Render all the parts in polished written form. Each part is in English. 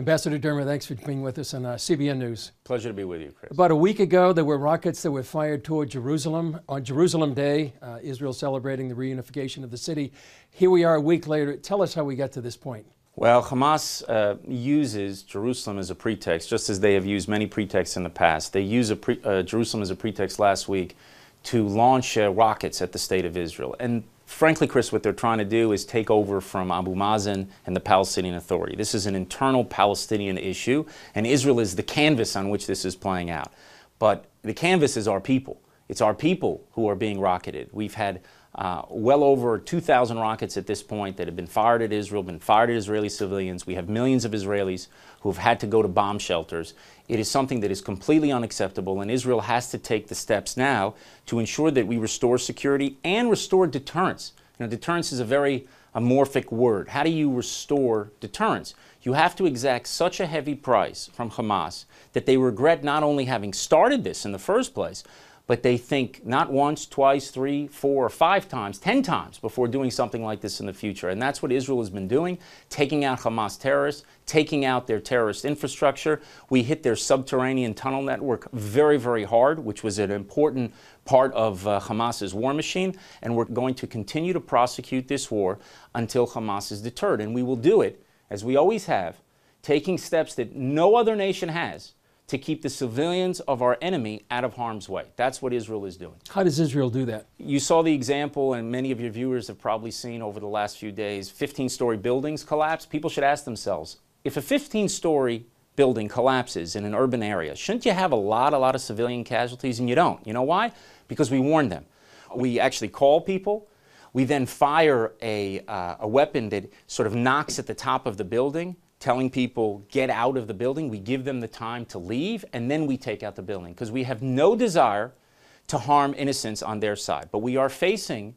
Ambassador Dermer, thanks for being with us on CBN News. Pleasure to be with you, Chris. About a week ago, there were rockets that were fired toward Jerusalem. On Jerusalem Day, Israel celebrating the reunification of the city. Here we are a week later. Tell us how we got to this point. Well, Hamas uses Jerusalem as a pretext, just as they have used many pretexts in the past. They used Jerusalem as a pretext last week to launch rockets at the state of Israel. And frankly, Chris, what they're trying to do is take over from Abu Mazen and the Palestinian Authority. This is an internal Palestinian issue, and Israel is the canvas on which this is playing out. But the canvas is our people. It's our people who are being rocketed. We've had well over 2,000 rockets at this point that have been fired at Israel, been fired at Israeli civilians. We have millions of Israelis who have had to go to bomb shelters. It is something that is completely unacceptable, and Israel has to take the steps now to ensure that we restore security and restore deterrence. You know, deterrence is a very amorphic word. How do you restore deterrence? You have to exact such a heavy price from Hamas that they regret not only having started this in the first place, but they think not once, twice, three, four, or five times, 10 times before doing something like this in the future. And that's what Israel has been doing, taking out Hamas terrorists, taking out their terrorist infrastructure. We hit their subterranean tunnel network very, very hard, which was an important part of Hamas's war machine. And we're going to continue to prosecute this war until Hamas is deterred. And we will do it, as we always have, taking steps that no other nation has to keep the civilians of our enemy out of harm's way. That's what Israel is doing. How does Israel do that? You saw the example, and many of your viewers have probably seen over the last few days, 15-story buildings collapse. People should ask themselves, if a 15-story building collapses in an urban area, shouldn't you have a lot of civilian casualties? And you don't. You know why? Because we warn them. We actually call people. We then fire a weapon that sort of knocks at the top of the building, telling people, get out of the building. We give them the time to leave, and then we take out the building, because we have no desire to harm innocents on their side. But we are facing,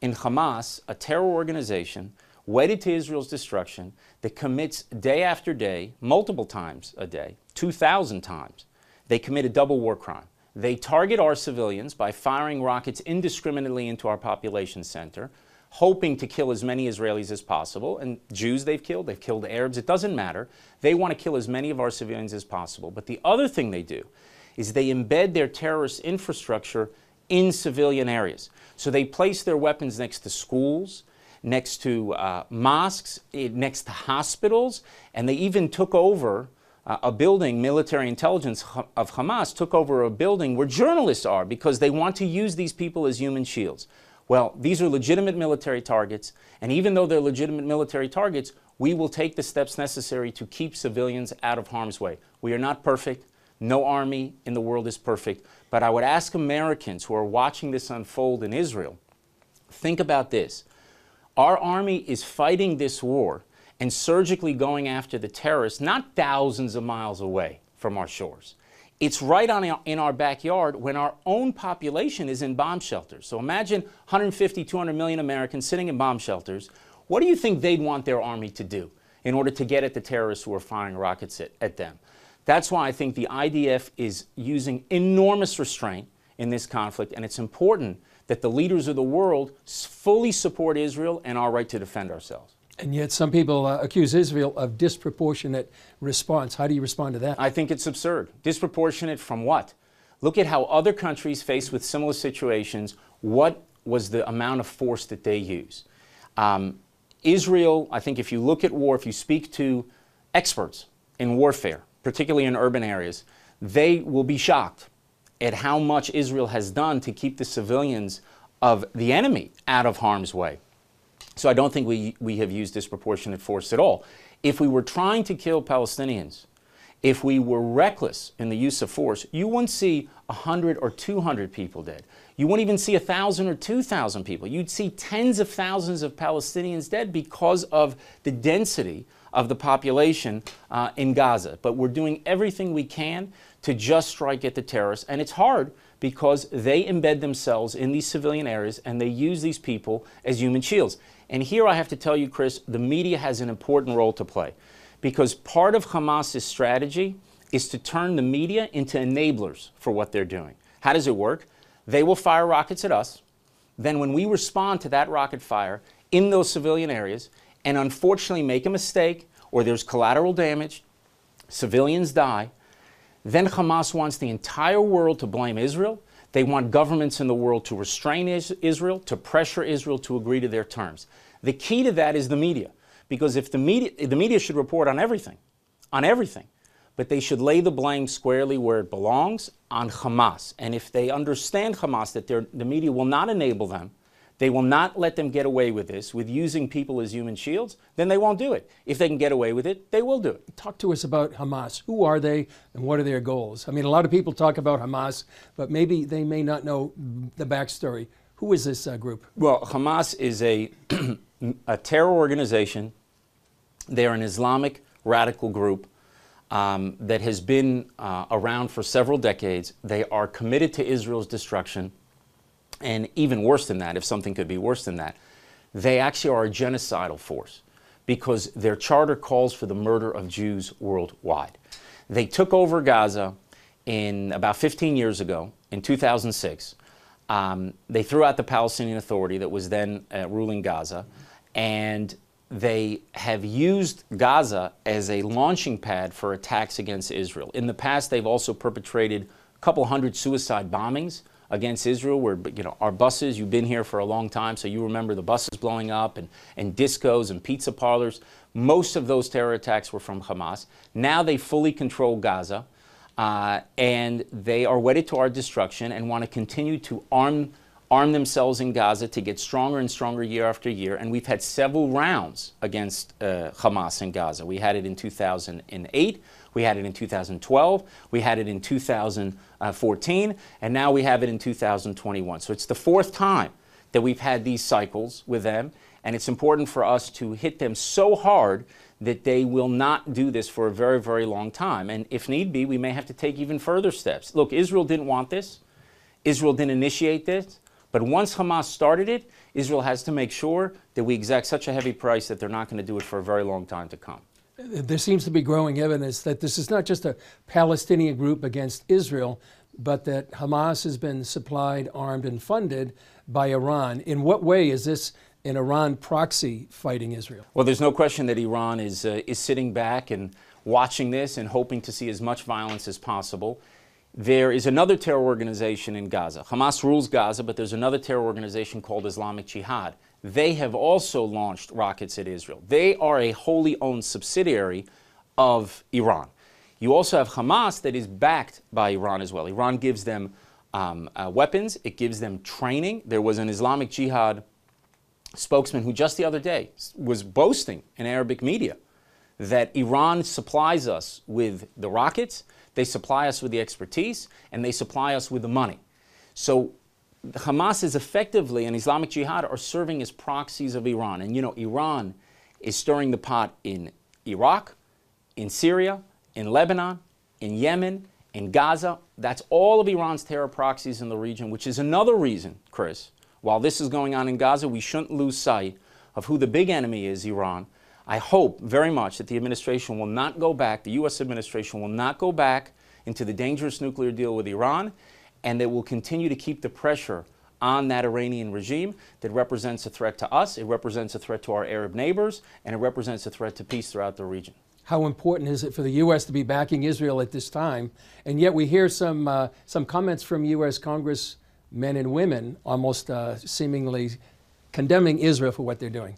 in Hamas, a terror organization wedded to Israel's destruction that commits day after day, multiple times a day, 2,000 times. They commit a double war crime. They target our civilians by firing rockets indiscriminately into our population center, hoping to kill as many Israelis as possible. And Jews they've killed Arabs, it doesn't matter. They want to kill as many of our civilians as possible. But the other thing they do is they embed their terrorist infrastructure in civilian areas. So they place their weapons next to schools, next to mosques, next to hospitals, and they even took over a building. Military intelligence of Hamas took over a building where journalists are, because they want to use these people as human shields. Well, these are legitimate military targets, and even though they're legitimate military targets, we will take the steps necessary to keep civilians out of harm's way. We are not perfect. No army in the world is perfect. But I would ask Americans who are watching this unfold in Israel, think about this. Our army is fighting this war and surgically going after the terrorists not thousands of miles away from our shores. It's right in our backyard when our own population is in bomb shelters. So imagine 150, 200 million Americans sitting in bomb shelters. What do you think they'd want their army to do in order to get at the terrorists who are firing rockets at them? That's why I think the IDF is using enormous restraint in this conflict, and it's important that the leaders of the world fully support Israel and our right to defend ourselves. And yet some people accuse Israel of disproportionate response. How do you respond to that? I think it's absurd. Disproportionate from what? Look at how other countries faced with similar situations. What was the amount of force that they use? Israel, I think if you look at war, if you speak to experts in warfare, particularly in urban areas, they will be shocked at how much Israel has done to keep the civilians of the enemy out of harm's way. So I don't think we have used disproportionate force at all. If we were trying to kill Palestinians, if we were reckless in the use of force, you wouldn't see 100 or 200 people dead. You wouldn't even see 1,000 or 2,000 people. You'd see tens of thousands of Palestinians dead because of the density of the population in Gaza. But we're doing everything we can to just strike at the terrorists. And it's hard because they embed themselves in these civilian areas and they use these people as human shields. And here I have to tell you, Chris, the media has an important role to play, because part of Hamas's strategy is to turn the media into enablers for what they're doing. How does it work? They will fire rockets at us. Then when we respond to that rocket fire in those civilian areas and unfortunately make a mistake or there's collateral damage, Civilians die. Then Hamas wants the entire world to blame Israel. They want governments in the world to restrain Israel, to pressure Israel to agree to their terms. The key to that is the media, because if the media should report on everything, but they should lay the blame squarely where it belongs, on Hamas. And if they understand Hamas, that the media will not enable them, they will not let them get away with this, with using people as human shields, then they won't do it. If they can get away with it, they will do it. Talk to us about Hamas. Who are they and what are their goals? I mean, a lot of people talk about Hamas, but maybe they may not know the backstory. Who is this group? Well, Hamas is a terror organization. They are an Islamic radical group that has been around for several decades. They are committed to Israel's destruction. And even worse than that, if something could be worse than that, they actually are a genocidal force because their charter calls for the murder of Jews worldwide. They took over Gaza in about 15 years ago, in 2006. They threw out the Palestinian Authority that was then ruling Gaza, and they have used Gaza as a launching pad for attacks against Israel. In the past, they've also perpetrated a couple hundred suicide bombings against Israel, where, you know, our buses, you've been here for a long time, so you remember the buses blowing up and discos and pizza parlors. Most of those terror attacks were from Hamas. Now they fully control Gaza, and they are wedded to our destruction and want to continue to arm themselves in Gaza to get stronger and stronger year after year. And we've had several rounds against Hamas in Gaza. We had it in 2008. We had it in 2012, we had it in 2014, and now we have it in 2021. So it's the fourth time that we've had these cycles with them, and it's important for us to hit them so hard that they will not do this for a very, very long time. And if need be, we may have to take even further steps. Look, Israel didn't want this. Israel didn't initiate this. But once Hamas started it, Israel has to make sure that we exact such a heavy price that they're not going to do it for a very long time to come. There seems to be growing evidence that this is not just a Palestinian group against Israel, but that Hamas has been supplied, armed, and funded by Iran. In what way is this an Iran proxy fighting Israel? Well, there's no question that Iran is sitting back and watching this and hoping to see as much violence as possible. There is another terror organization in Gaza. Hamas rules Gaza, but there's another terror organization called Islamic Jihad. They have also launched rockets at Israel. They are a wholly owned subsidiary of Iran. You also have Hamas that is backed by Iran as well. Iran gives them weapons. It gives them training. There was an Islamic Jihad spokesman who just the other day was boasting in Arabic media that Iran supplies us with the rockets, they supply us with the expertise, and they supply us with the money. So Hamas is effectively, and Islamic Jihad are serving as proxies of Iran. And you know, Iran is stirring the pot in Iraq, in Syria, in Lebanon, in Yemen, in Gaza. That's all of Iran's terror proxies in the region, which is another reason, Chris, while this is going on in Gaza, we shouldn't lose sight of who the big enemy is, Iran. I hope very much that the administration will not go back, the U.S. administration will not go back into the dangerous nuclear deal with Iran, and they will continue to keep the pressure on that Iranian regime that represents a threat to us, it represents a threat to our Arab neighbors, and it represents a threat to peace throughout the region. How important is it for the U.S. to be backing Israel at this time? And yet we hear some comments from U.S. Congressmen and women almost seemingly condemning Israel for what they're doing.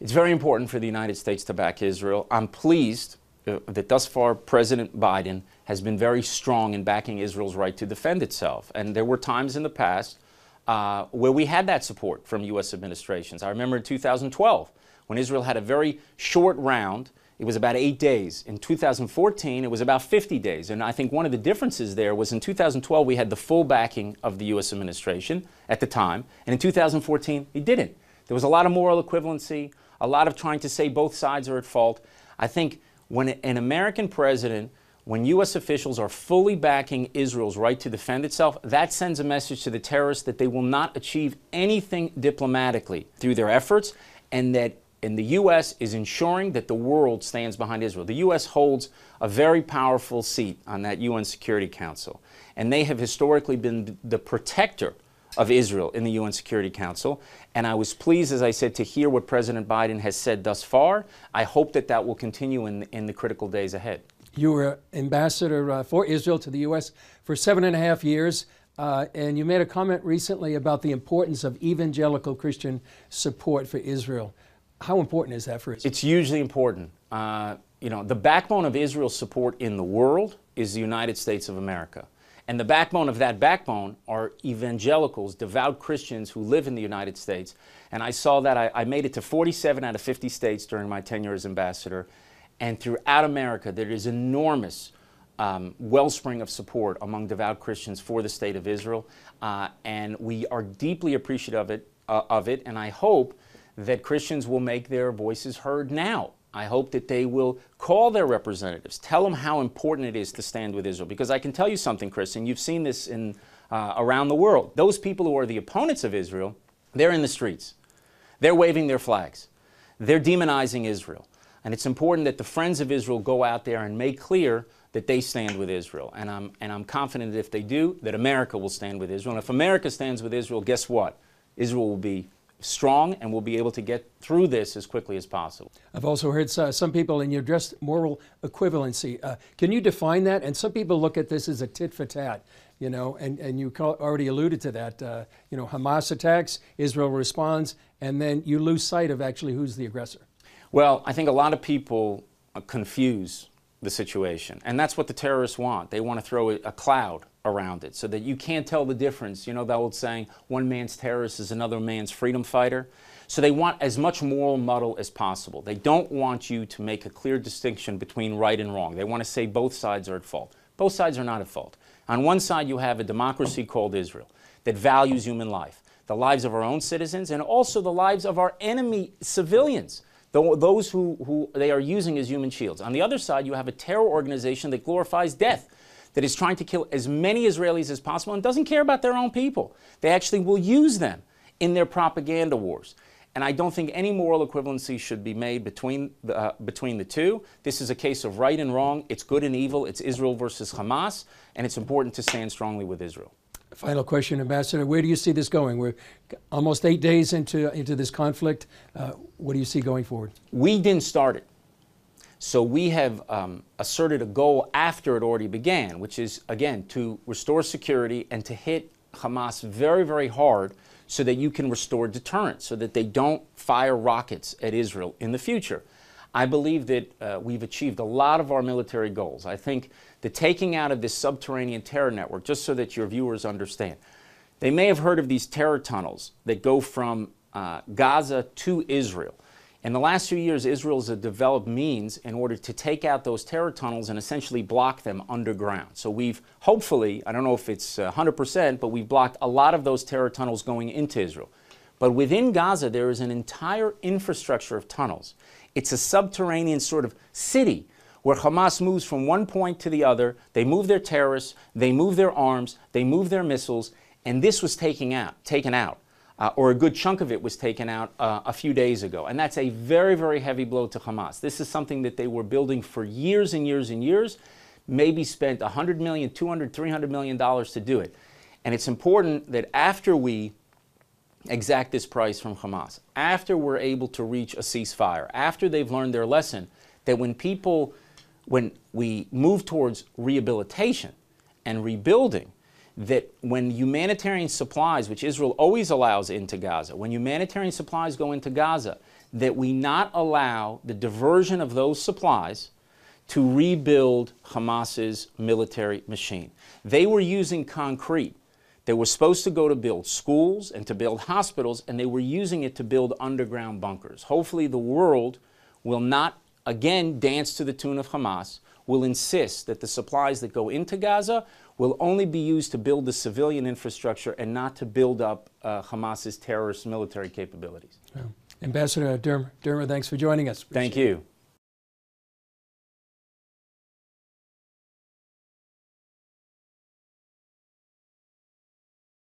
It's very important for the United States to back Israel. I'm pleased that thus far President Biden has been very strong in backing Israel's right to defend itself. And there were times in the past where we had that support from U.S. administrations. I remember in 2012 when Israel had a very short round. It was about 8 days. In 2014, it was about 50 days. And I think one of the differences there was in 2012, we had the full backing of the U.S. administration at the time. And in 2014, we didn't. There was a lot of moral equivalency, a lot of trying to say both sides are at fault. I think when an American president, when U.S. officials are fully backing Israel's right to defend itself, that sends a message to the terrorists that they will not achieve anything diplomatically through their efforts, and that the U.S. is ensuring that the world stands behind Israel. The U.S. holds a very powerful seat on that U.N. Security Council, and they have historically been the protector of Israel in the U.N. Security Council. And I was pleased, as I said, to hear what President Biden has said thus far. I hope that that will continue in the critical days ahead. You were ambassador for Israel to the U.S. for 7.5 years, and you made a comment recently about the importance of evangelical Christian support for Israel. How important is that for Israel? It's hugely important. You know, the backbone of Israel's support in the world is the United States of America. And the backbone of that backbone are evangelicals, devout Christians who live in the United States. And I saw that I made it to 47 out of 50 states during my tenure as ambassador. And throughout America, there is enormous wellspring of support among devout Christians for the state of Israel. And we are deeply appreciative of it, And I hope that Christians will make their voices heard now. I hope that they will call their representatives, tell them how important it is to stand with Israel. Because I can tell you something, Chris, and you've seen this in, around the world. Those people who are the opponents of Israel, they're in the streets. They're waving their flags. They're demonizing Israel. And it's important that the friends of Israel go out there and make clear that they stand with Israel. And I'm confident that if they do, that America will stand with Israel. And if America stands with Israel, guess what? Israel will be strong and will be able to get through this as quickly as possible. I've also heard some people, and you addressed moral equivalency. Can you define that? And some people look at this as a tit for tat, you know, and you already alluded to that. You know, Hamas attacks, Israel responds, and then you lose sight of actually who's the aggressor. Well, I think a lot of people confuse the situation, and that's what the terrorists want. They want to throw a cloud around it so that you can't tell the difference. You know the old saying, one man's terrorist is another man's freedom fighter. So they want as much moral muddle as possible. They don't want you to make a clear distinction between right and wrong. They want to say both sides are at fault. Both sides are not at fault. On one side, you have a democracy called Israel that values human life, the lives of our own citizens, and also the lives of our enemy civilians, those who they are using as human shields. On the other side, you have a terror organization that glorifies death, that is trying to kill as many Israelis as possible and doesn't care about their own people. They actually will use them in their propaganda wars. And I don't think any moral equivalency should be made between the two. This is a case of right and wrong. It's good and evil. It's Israel versus Hamas. And it's important to stand strongly with Israel. Final question, Ambassador. Where do you see this going? We're almost 8 days into this conflict. What do you see going forward? We didn't start it. So we have asserted a goal after it already began, which is, again, to restore security and to hit Hamas very, very hard so that you can restore deterrence, so that they don't fire rockets at Israel in the future. I believe that we've achieved a lot of our military goals. I think the taking out of this subterranean terror network, just so that your viewers understand, they may have heard of these terror tunnels that go from Gaza to Israel. In the last few years, Israel has developed means in order to take out those terror tunnels and essentially block them underground. So we've hopefully, I don't know if it's 100%, but we've blocked a lot of those terror tunnels going into Israel. But within Gaza, there is an entire infrastructure of tunnels. It's a subterranean sort of city where Hamas moves from one point to the other. They move their terrorists, they move their arms, they move their missiles, and this was taken out. Or a good chunk of it was taken out a few days ago. And that's a very, very heavy blow to Hamas. This is something that they were building for years and years and years, maybe spent $100 million, $200, $300 million to do it. And it's important that after we exact this price from Hamas, after we're able to reach a ceasefire, after they've learned their lesson, that when we move towards rehabilitation and rebuilding, that when humanitarian supplies, which Israel always allows into Gaza, when humanitarian supplies go into Gaza, that we not allow the diversion of those supplies to rebuild Hamas's military machine. They were using concrete. They were supposed to go to build schools and to build hospitals, and they were using it to build underground bunkers. Hopefully the world will not again dance to the tune of Hamas, will insist that the supplies that go into Gaza will only be used to build the civilian infrastructure and not to build up Hamas's terrorist military capabilities. Yeah. Ambassador Dermer, thanks for joining us. Appreciate it. Thank you.